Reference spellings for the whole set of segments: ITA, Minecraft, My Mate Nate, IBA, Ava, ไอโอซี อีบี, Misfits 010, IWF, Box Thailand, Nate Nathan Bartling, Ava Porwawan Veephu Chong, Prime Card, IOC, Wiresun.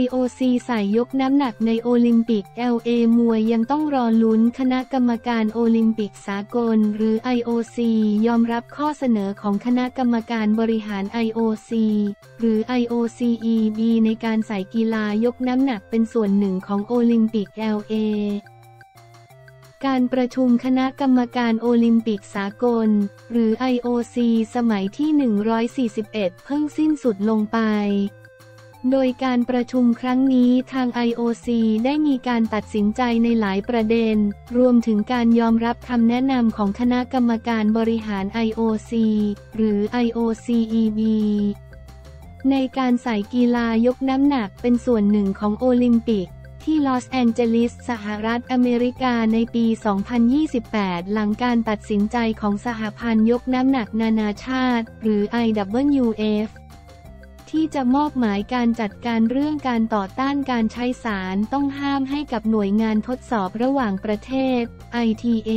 IOC สายยกน้ำหนักในโอลิมปิก LA มวยยังต้องรอลุ้นคณะกรรมการโอลิมปิกสากลหรือ IOC ยอมรับข้อเสนอของคณะกรรมการบริหาร IOC หรือ IOC EB ในการใส่กีฬายกน้ำหนักเป็นส่วนหนึ่งของโอลิมปิก LAการประชุมคณะกรรมการโอลิมปิกสากลหรือ IOC สมัยที่141เพิ่งสิ้นสุดลงไปโดยการประชุมครั้งนี้ทาง IOC ได้มีการตัดสินใจในหลายประเด็นรวมถึงการยอมรับคำแนะนำของคณะกรรมการบริหาร IOC หรือ IOC EB ในการใส่กีฬายกน้ำหนักเป็นส่วนหนึ่งของโอลิมปิกที่ลอสแอนเจลิสสหรัฐอเมริกาในปี 2028 หลังการตัดสินใจของสหพันธ์ยกน้ำหนักนานาชาติหรือ IWFที่จะมอบหมายการจัดการเรื่องการต่อต้านการใช้สารต้องห้ามให้กับหน่วยงานทดสอบระหว่างประเทศ ITA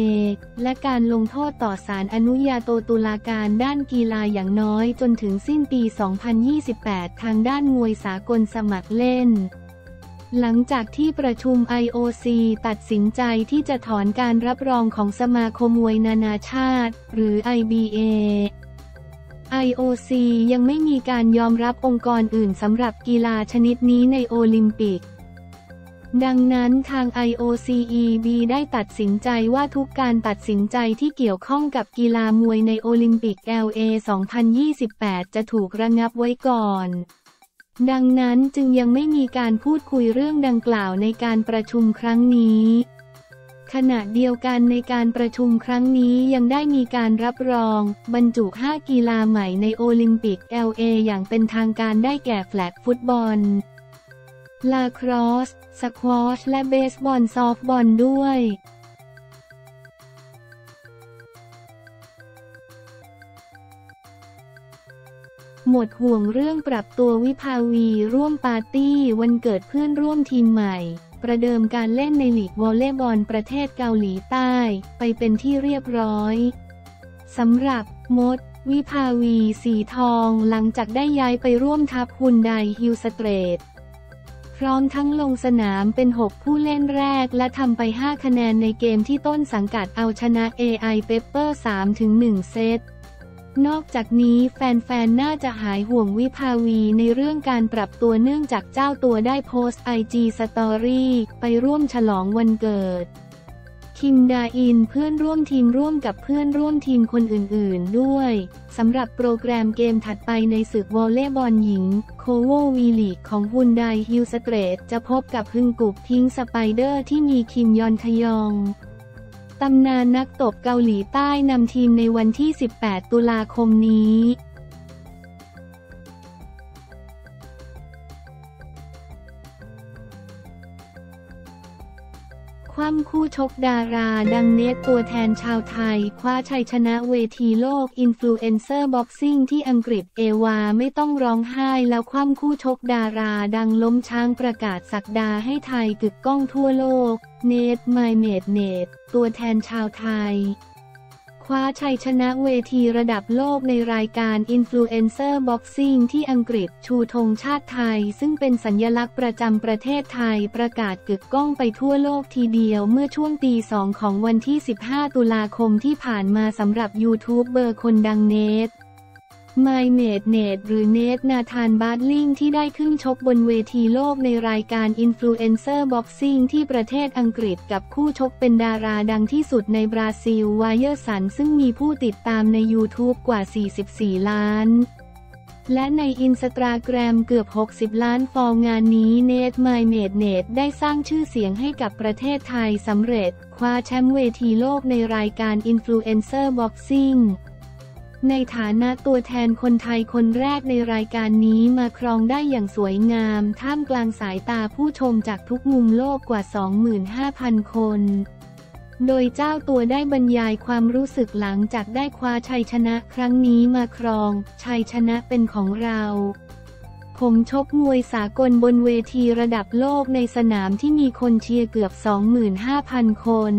และการลงโทษต่อศาลอนุญาโตตุลาการด้านกีฬาอย่างน้อยจนถึงสิ้นปี 2028 ทางด้านมวยสากลสมัครเล่นหลังจากที่ประชุม IOC ตัดสินใจที่จะถอนการรับรองของสมาคมมวยนานาชาติหรือ IBA IOC ยังไม่มีการยอมรับองค์กรอื่นสำหรับกีฬาชนิดนี้ในโอลิมปิกดังนั้นทาง IOC EB ได้ตัดสินใจว่าทุกการตัดสินใจที่เกี่ยวข้องกับกีฬามวยในโอลิมปิก LA 2028 จะถูกระงับไว้ก่อนดังนั้นจึงยังไม่มีการพูดคุยเรื่องดังกล่าวในการประชุมครั้งนี้ขณะเดียวกันในการประชุมครั้งนี้ยังได้มีการรับรองบรรจุ 5 กีฬาใหม่ในโอลิมปิก LA อย่างเป็นทางการได้แก่แฟลกฟุตบอลลาครอสสควอชและเบสบอลซอฟต์บอลด้วยหมดห่วงเรื่องปรับตัววิภาวีร่วมปาร์ตี้วันเกิดเพื่อนร่วมทีมใหม่ประเดิมการเล่นในลีกวอลเลย์บอลประเทศเกาหลีใต้ไปเป็นที่เรียบร้อยสำหรับมดวิภาวีสีทองหลังจากได้ย้ายไปร่วมทัพฮุนไดฮิลสเตรทพร้อมทั้งลงสนามเป็น 6 ผู้เล่นแรกและทำไป 5 คะแนนในเกมที่ต้นสังกัดเอาชนะ AI Pepper 3-1 เซตนอกจากนี้แฟนๆน่าจะหายห่วงวิภาวีในเรื่องการปรับตัวเนื่องจากเจ้าตัวได้โพสต์ IG Story ไปร่วมฉลองวันเกิดคิมดาอินเพื่อนร่วมทีมร่วมกับเพื่อนร่วมทีมคนอื่นๆด้วยสำหรับโปรแกรมเกมถัดไปในศึกวอลเลย์บอลหญิงโคโววีลีกของฮุนไดฮิลสเตรทจะพบกับฮึงกุกพิงสไปเดอร์ที่มีคิมยอนทยองตำนานนักตบเกาหลีใต้นำทีมในวันที่ 18 ตุลาคมนี้คว่ำคู่ชกดาราดังเนทตัวแทนชาวไทยคว้าชัยชนะเวทีโลกอินฟลูเอนเซอร์บ็อกซิ่งที่อังกฤษAvaไม่ต้องร้องไห้แล้วคว่ำคู่ชกดาราดังล้มช้างประกาศศักดาให้ไทยกึกก้องทั่วโลกเนท My Mate Nate ตัวแทนชาวไทยคว้าชัยชนะเวทีระดับโลกในรายการ Influencer Boxing ที่อังกฤษชูธงชาติไทยซึ่งเป็นสัญลักษณ์ประจำประเทศไทยประกาศกึกก้องไปทั่วโลกทีเดียวเมื่อช่วงตี 2 ของวันที่ 15 ตุลาคมที่ผ่านมาสำหรับยูทูบเบอร์คนดังเนท My Mate Nate หรือเนท นาธาน บาร์ตลิงที่ได้ขึ้นชกบนเวทีโลกในรายการ Influencer Boxing ที่ประเทศอังกฤษกับคู่ชกเป็นดาราดังที่สุดในบราซิล Wiresun ซึ่งมีผู้ติดตามใน YouTube กว่า 44 ล้านและในอินสตาแกรมเกือบ 60 ล้านฟอลงานนี้เนท My Mate Nate ได้สร้างชื่อเสียงให้กับประเทศไทยสำเร็จคว้าแชมป์เวทีโลกในรายการ Influencer Boxingในฐานะตัวแทนคนไทยคนแรกในรายการนี้มาครองได้อย่างสวยงามท่ามกลางสายตาผู้ชมจากทุกมุมโลกกว่า 25,000 คนโดยเจ้าตัวได้บรรยายความรู้สึกหลังจากได้คว้าชัยชนะครั้งนี้มาครองชัยชนะเป็นของเราผมชกมวยสากลบนเวทีระดับโลกในสนามที่มีคนเชียร์เกือบ 25,000 คน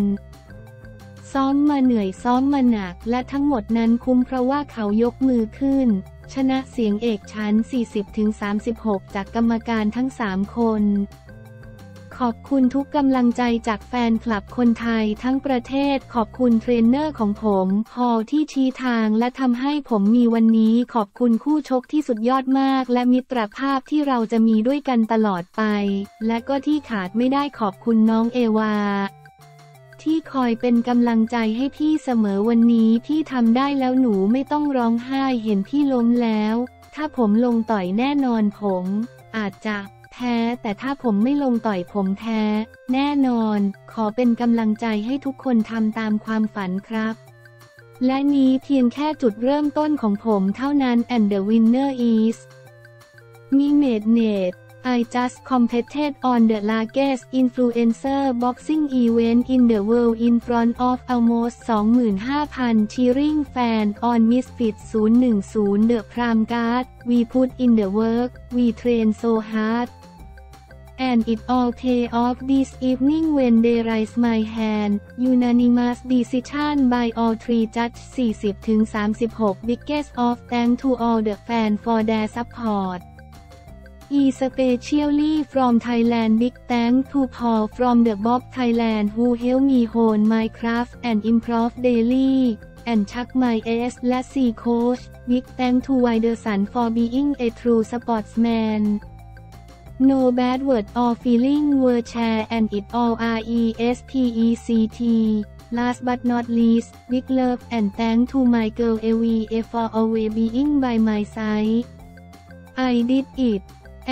ซ้อมมาเหนื่อยซ้อมมาหนักและทั้งหมดนั้นคุ้มเพราะว่าเขายกมือขึ้นชนะเสียงเอกชั้น 40-36 จากกรรมการทั้ง3คนขอบคุณทุกกำลังใจจากแฟนคลับคนไทยทั้งประเทศขอบคุณเทรนเนอร์ของผมพอที่ชี้ทางและทำให้ผมมีวันนี้ขอบคุณคู่ชกที่สุดยอดมากและมิตรภาพที่เราจะมีด้วยกันตลอดไปและก็ที่ขาดไม่ได้ขอบคุณน้องเอวาที่คอยเป็นกำลังใจให้พี่เสมอวันนี้พี่ทำได้แล้วหนูไม่ต้องร้องไห้เห็นพี่ล้มแล้วถ้าผมลงต่อยแน่นอนผมอาจจะแพ้แต่ถ้าผมไม่ลงต่อยผมแพ้แน่นอนขอเป็นกำลังใจให้ทุกคนทำตามความฝันครับและนี้เพียงแค่จุดเริ่มต้นของผมเท่านั้น and the winner is My Mate Nate I just competed on the largest influencer boxing event in the world in front of almost 25,000 cheering fans on Misfits 010 the Prime Card we put in the work we train so hard and it all pay off this evening when they raise my hand. Unanimous decision by all three judges 40-36 biggest of thanks to all the fans for their support. Especially from Thailand big thanks to Paul from the Box Thailand who helped me hone Minecraft and improve daily.and Chuck My S และC Coach big thanks to Wiresun for being a true sportsman.No bad word or feeling were shared and it all respect. Last but not least, big love and thanks to my girl Ava for always being by my side. I did it,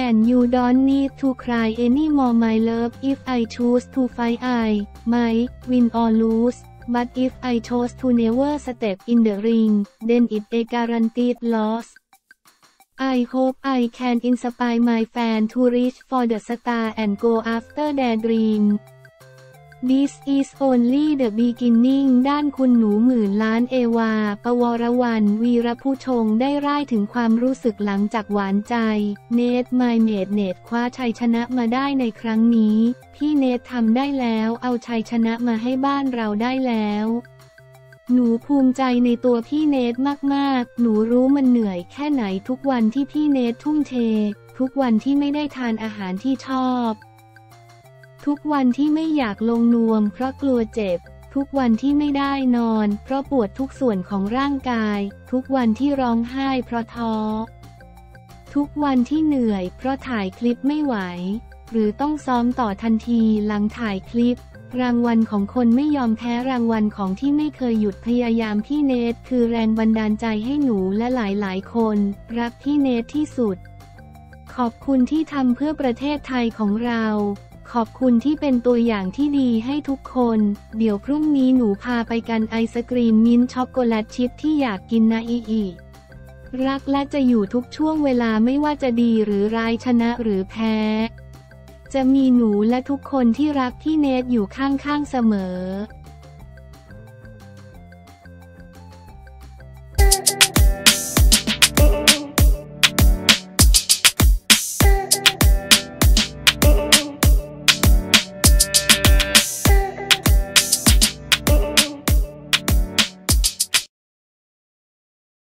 and you don't need to cry anymore, my love. If I choose to fight, I might win or lose. But if I chose to never step in the ring, then it's a guaranteed loss.I hope I can inspire my fans to reach for the star and go after their dream. This is only the beginning. ด้านคุณหนูหมื่นล้านเอวา ปวรวรรณ วีรผู้ชงได้ร่ายถึงความรู้สึกหลังจากหวานใจ เนท My Mate Nate คว้าชัยชนะมาได้ในครั้งนี้ พี่เนททำได้แล้วเอาชัยชนะมาให้บ้านเราได้แล้วหนูภูมิใจในตัวพี่เนทมากๆหนูรู้มันเหนื่อยแค่ไหนทุกวันที่พี่เนททุ่มเททุกวันที่ไม่ได้ทานอาหารที่ชอบทุกวันที่ไม่อยากลงนวมเพราะกลัวเจ็บทุกวันที่ไม่ได้นอนเพราะปวดทุกส่วนของร่างกายทุกวันที่ร้องไห้เพราะท้อทุกวันที่เหนื่อยเพราะถ่ายคลิปไม่ไหวหรือต้องซ้อมต่อทันทีหลังถ่ายคลิปรางวัลของคนไม่ยอมแพ้รางวัลของที่ไม่เคยหยุดพยายามพี่เนทคือแรงบันดาลใจให้หนูและหลายๆคนรักพี่เนทที่สุดขอบคุณที่ทำเพื่อประเทศไทยของเราขอบคุณที่เป็นตัวอย่างที่ดีให้ทุกคนเดี๋ยวพรุ่งนี้หนูพาไปกันไอศกรีมมิ้นช็อกโกแลตชิพที่อยากกินนะอีรักและจะอยู่ทุกช่วงเวลาไม่ว่าจะดีหรือร้ายชนะหรือแพ้จะมีหนูและทุกคนที่รักพี่เนทอยู่ข้างๆเสมอ